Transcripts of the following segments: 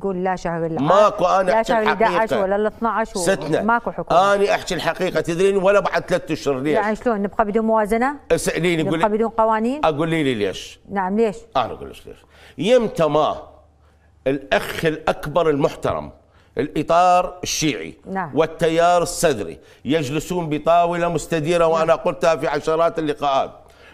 تقول لا شهر ال ماكو. انا لا شهر 11 ولا ال 12 ستنا ماكو حكومه. انا احكي الحقيقه تدرين ولا بعد 3 اشهر. ليش؟ يعني شلون نبقى بدون موازنه؟ اساليني نبقى بدون قوانين؟ اقول لي ليش؟ نعم ليش؟ انا اقول لك ليش؟ يمتى ما الاخ الاكبر المحترم الاطار الشيعي نعم. والتيار الصدري يجلسون بطاوله مستديره وانا نعم. قلتها في عشرات اللقاءات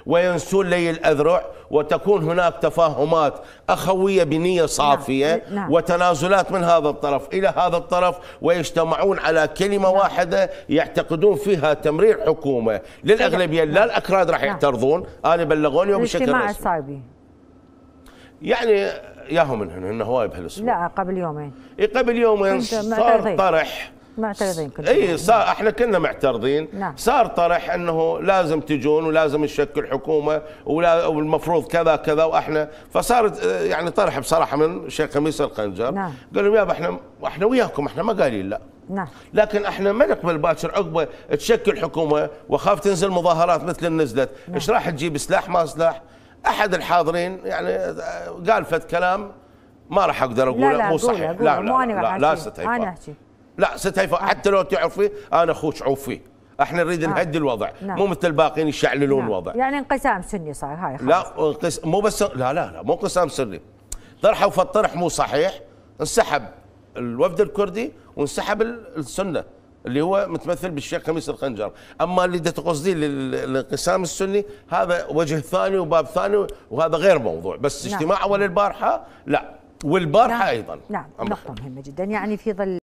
وينسون لي الأذرع وتكون هناك تفاهمات أخوية بنية صافية نعم. نعم. وتنازلات من هذا الطرف إلى هذا الطرف ويجتمعون على كلمة نعم. واحدة يعتقدون فيها تمرير حكومة للأغلبية نعم. لا الأكراد راح نعم. يعترضون. أنا بلغوني وبشكل رسمي يعني ياهم من هواي بهالأسبوع لا قبل يومين قبل يومين صار طرح معترضين كلنا. اي صار احنا كنا معترضين نعم. صار طرح انه لازم تجون ولازم تشكل حكومه والمفروض كذا كذا واحنا فصارت يعني طرح بصراحه من الشيخ قميص القنجر نعم. قال لهم يابا احنا وياكم احنا ما قايلين لا نعم. لكن احنا ما نقبل باكر عقبه تشكل حكومه وخاف تنزل مظاهرات مثل اللي نزلت ايش نعم. راح تجيب سلاح ما سلاح. احد الحاضرين يعني قال فت كلام ما راح اقدر اقوله مو صحيح لا لا مو انا لا انا احكي لا ست هيفاء حتى لو تعرفي انا اخوك عوفي احنا نريد نهدي الوضع نعم. مو مثل الباقيين يشعللون الوضع يعني انقسام سني صار هاي خلاص لا مو بس لا لا لا مو انقسام سني طرحوا فالطرح مو صحيح انسحب الوفد الكردي وانسحب السنه اللي هو متمثل بالشيخ قميص القنجر. اما اللي تقصديه الانقسام السني هذا وجه ثاني وباب ثاني وهذا غير موضوع بس نعم. اجتماع اول البارحه لا والبارحه نعم. ايضا نعم نقطه مهمه جدا يعني في ظل